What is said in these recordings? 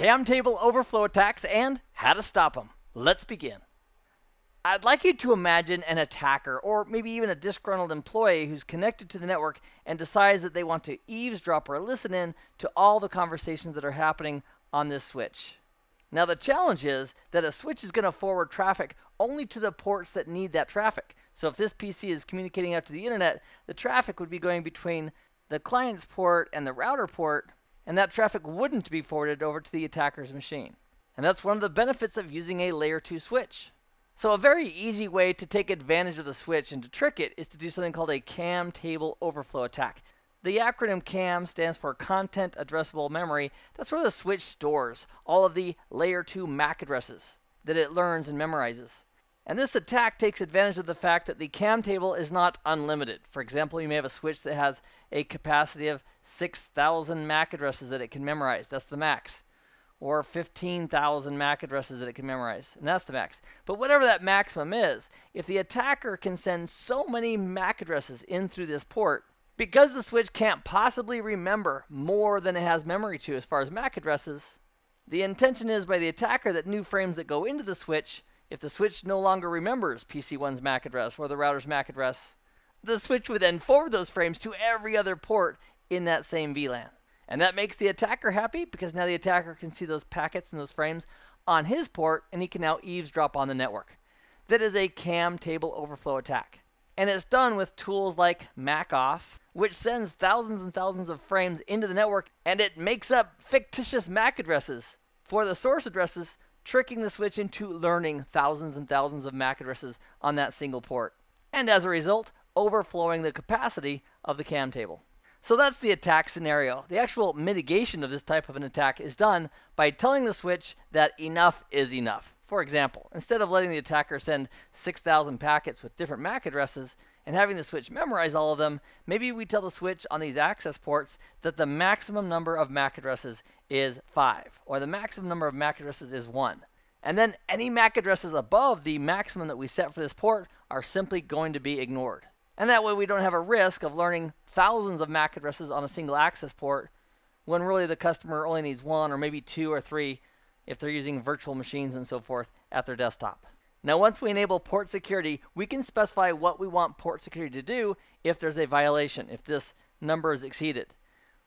jam table overflow attacks and how to stop them. Let's begin. I'd like you to imagine an attacker, or maybe even a disgruntled employee who's connected to the network and decides that they want to eavesdrop or listen in to all the conversations that are happening on this switch. Now the challenge is that a switch is going to forward traffic only to the ports that need that traffic. So if this PC is communicating out to the internet, the traffic would be going between the client's port and the router port, and that traffic wouldn't be forwarded over to the attacker's machine. And that's one of the benefits of using a layer 2 switch. So a very easy way to take advantage of the switch and to trick it is to do something called a CAM table overflow attack. The acronym CAM stands for Content Addressable Memory. That's where the switch stores all of the layer 2 MAC addresses that it learns and memorizes. And this attack takes advantage of the fact that the CAM table is not unlimited. For example, you may have a switch that has a capacity of 6,000 MAC addresses that it can memorize. That's the max. Or 15,000 MAC addresses that it can memorize, and that's the max. But whatever that maximum is, if the attacker can send so many MAC addresses in through this port, because the switch can't possibly remember more than it has memory to as far as MAC addresses, the intention is by the attacker that new frames that go into the switch, if the switch no longer remembers PC1's MAC address or the router's MAC address, the switch would then forward those frames to every other port in that same VLAN. And that makes the attacker happy because now the attacker can see those packets and those frames on his port, and he can now eavesdrop on the network. That is a CAM table overflow attack. And it's done with tools like MACOF, which sends thousands and thousands of frames into the network, and it makes up fictitious MAC addresses for the source addresses, tricking the switch into learning thousands and thousands of MAC addresses on that single port. And as a result, overflowing the capacity of the CAM table. So that's the attack scenario. The actual mitigation of this type of an attack is done by telling the switch that enough is enough. For example, instead of letting the attacker send 6,000 packets with different MAC addresses and having the switch memorize all of them, maybe we tell the switch on these access ports that the maximum number of MAC addresses is 5, or the maximum number of MAC addresses is 1. And then any MAC addresses above the maximum that we set for this port are simply going to be ignored. And that way we don't have a risk of learning thousands of MAC addresses on a single access port when really the customer only needs 1 or maybe 2 or 3 if they're using virtual machines and so forth at their desktop. Now once we enable port security, we can specify what we want port security to do if there's a violation, if this number is exceeded.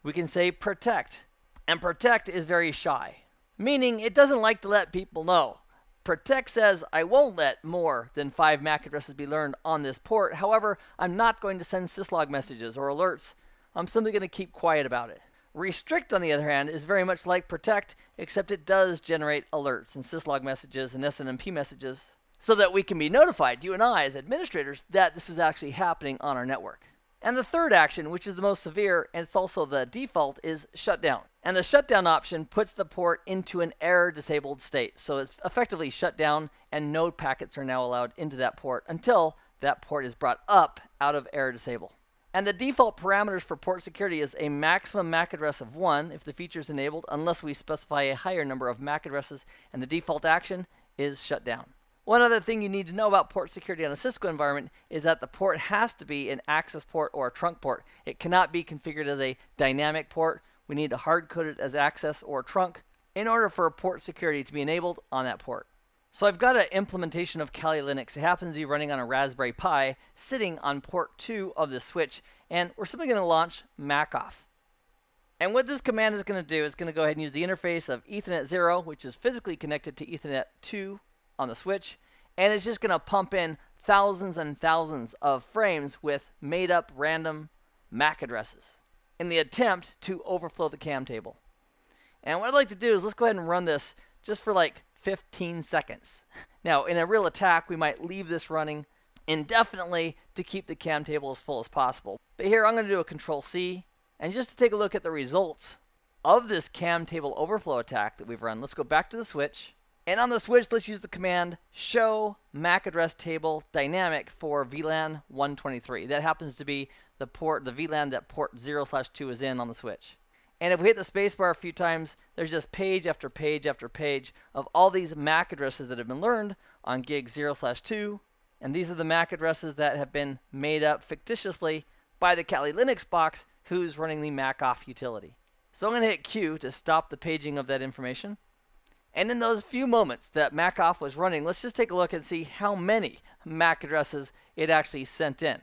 We can say protect, and protect is very shy, meaning it doesn't like to let people know. Protect says, I won't let more than 5 MAC addresses be learned on this port. However, I'm not going to send syslog messages or alerts. I'm simply going to keep quiet about it. Restrict, on the other hand, is very much like protect, except it does generate alerts and syslog messages and SNMP messages so that we can be notified, you and I as administrators, that this is actually happening on our network. And the third action, which is the most severe, and it's also the default, is shutdown. And the shutdown option puts the port into an error disabled state. So it's effectively shut down, and no packets are now allowed into that port until that port is brought up out of error disable. And the default parameters for port security is a maximum MAC address of 1 if the feature is enabled, unless we specify a higher number of MAC addresses, and the default action is shut down. One other thing you need to know about port security on a Cisco environment is that the port has to be an access port or a trunk port. It cannot be configured as a dynamic port. We need to hard code it as access or trunk in order for port security to be enabled on that port. So I've got an implementation of Kali Linux. It happens to be running on a Raspberry Pi sitting on port 2 of the switch, and we're simply going to launch MACOF. And what this command is going to do is going to go ahead and use the interface of Ethernet 0, which is physically connected to Ethernet 2 on the switch, and it's just going to pump in thousands and thousands of frames with made-up random MAC addresses in the attempt to overflow the CAM table. And what I'd like to do is let's go ahead and run this just for like 15 seconds. Now, in a real attack, we might leave this running indefinitely to keep the CAM table as full as possible. But here, I'm going to do a Control-C, and just to take a look at the results of this CAM table overflow attack that we've run, let's go back to the switch. And on the switch, let's use the command show MAC address table dynamic for VLAN 123. That happens to be the port, the VLAN that port 0/2 is in on the switch. And if we hit the spacebar a few times, there's just page after page after page of all these MAC addresses that have been learned on gig 0/2. And these are the MAC addresses that have been made up fictitiously by the Kali Linux box who's running the MACOF utility. So I'm going to hit Q to stop the paging of that information. And in those few moments that MACOF was running, let's just take a look and see how many MAC addresses it actually sent in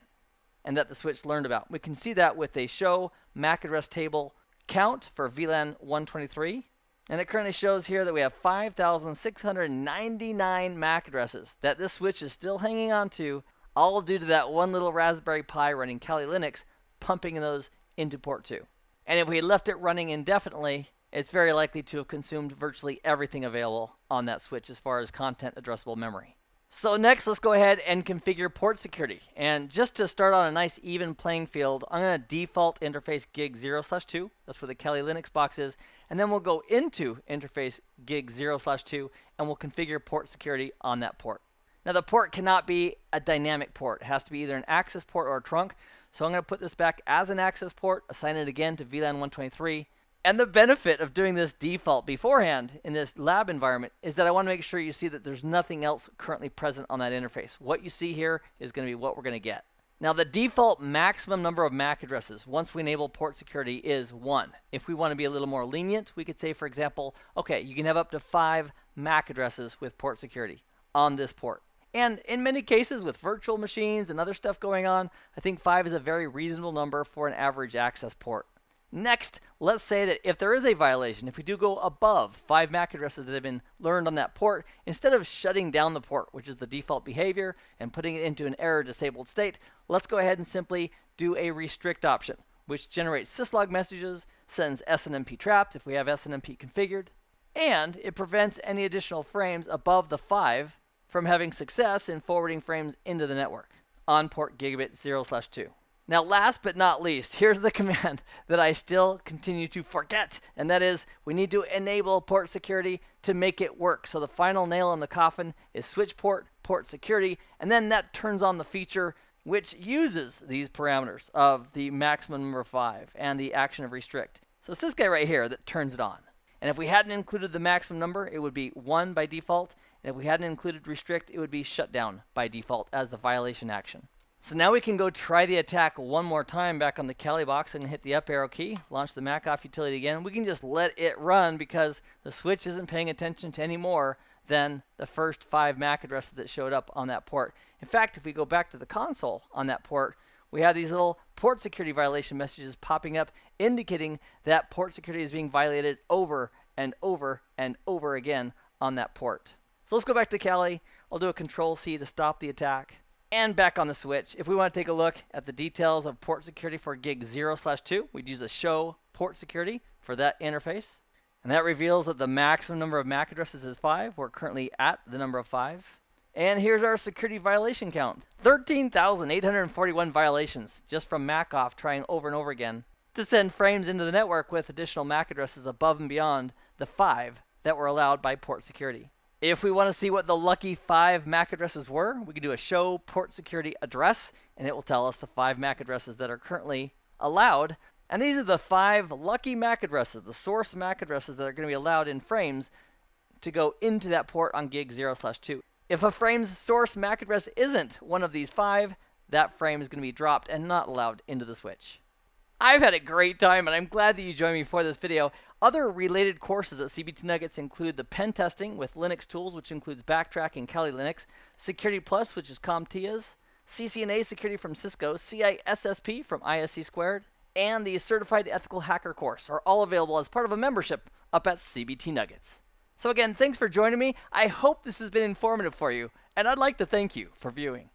and that the switch learned about. We can see that with a show MAC address table count for VLAN 123. And it currently shows here that we have 5,699 MAC addresses that this switch is still hanging on to, all due to that one little Raspberry Pi running Kali Linux pumping those into port 2. And if we had left it running indefinitely, it's very likely to have consumed virtually everything available on that switch as far as content addressable memory. So next, let's go ahead and configure port security. And just to start on a nice even playing field, I'm going to default interface gig 0/2. That's where the Kali Linux box is. And then we'll go into interface gig 0/2 and we'll configure port security on that port. Now the port cannot be a dynamic port. It has to be either an access port or a trunk. So I'm going to put this back as an access port, assign it again to VLAN 123. And the benefit of doing this default beforehand in this lab environment is that I want to make sure you see that there's nothing else currently present on that interface. What you see here is going to be what we're going to get. Now the default maximum number of MAC addresses once we enable port security is 1. If we want to be a little more lenient, we could say, for example, okay, you can have up to 5 MAC addresses with port security on this port. And in many cases with virtual machines and other stuff going on, I think 5 is a very reasonable number for an average access port. Next, let's say that if there is a violation, if we do go above 5 MAC addresses that have been learned on that port, instead of shutting down the port, which is the default behavior, and putting it into an error disabled state, let's go ahead and simply do a restrict option, which generates syslog messages, sends SNMP traps if we have SNMP configured, and it prevents any additional frames above the 5 from having success in forwarding frames into the network on port gigabit 0/2. Now last but not least, here's the command that I still continue to forget, and that is we need to enable port security to make it work. So the final nail in the coffin is switch port, port security, and then that turns on the feature which uses these parameters of the maximum number 5 and the action of restrict. So it's this guy right here that turns it on. And if we hadn't included the maximum number, it would be 1 by default, and if we hadn't included restrict, it would be shut down by default as the violation action. So now we can go try the attack one more time back on the Kali box and hit the up arrow key, launch the MACOF utility again. We can just let it run because the switch isn't paying attention to any more than the first 5 MAC addresses that showed up on that port. In fact, if we go back to the console on that port, we have these little port security violation messages popping up indicating that port security is being violated over and over and over again on that port. So let's go back to Kali. I'll do a Control C to stop the attack. And back on the switch, if we want to take a look at the details of port security for gig 0/2, we'd use a show port security for that interface. And that reveals that the maximum number of MAC addresses is 5. We're currently at the number of 5. And here's our security violation count. 13,841 violations just from MACOF trying over and over again to send frames into the network with additional MAC addresses above and beyond the 5 that were allowed by port security. If we want to see what the lucky 5 MAC addresses were, we can do a show port security address, and it will tell us the 5 MAC addresses that are currently allowed. And these are the 5 lucky MAC addresses, the source MAC addresses that are going to be allowed in frames to go into that port on gig 0/2. If a frame's source MAC address isn't one of these 5, that frame is going to be dropped and not allowed into the switch. I've had a great time, and I'm glad that you joined me for this video. Other related courses at CBT Nuggets include the pen testing with Linux tools, which includes Backtrack and Kali Linux, Security Plus, which is CompTIA's, CCNA security from Cisco, CISSP from ISC squared, and the Certified Ethical Hacker course are all available as part of a membership up at CBT Nuggets. So again, thanks for joining me. I hope this has been informative for you, and I'd like to thank you for viewing.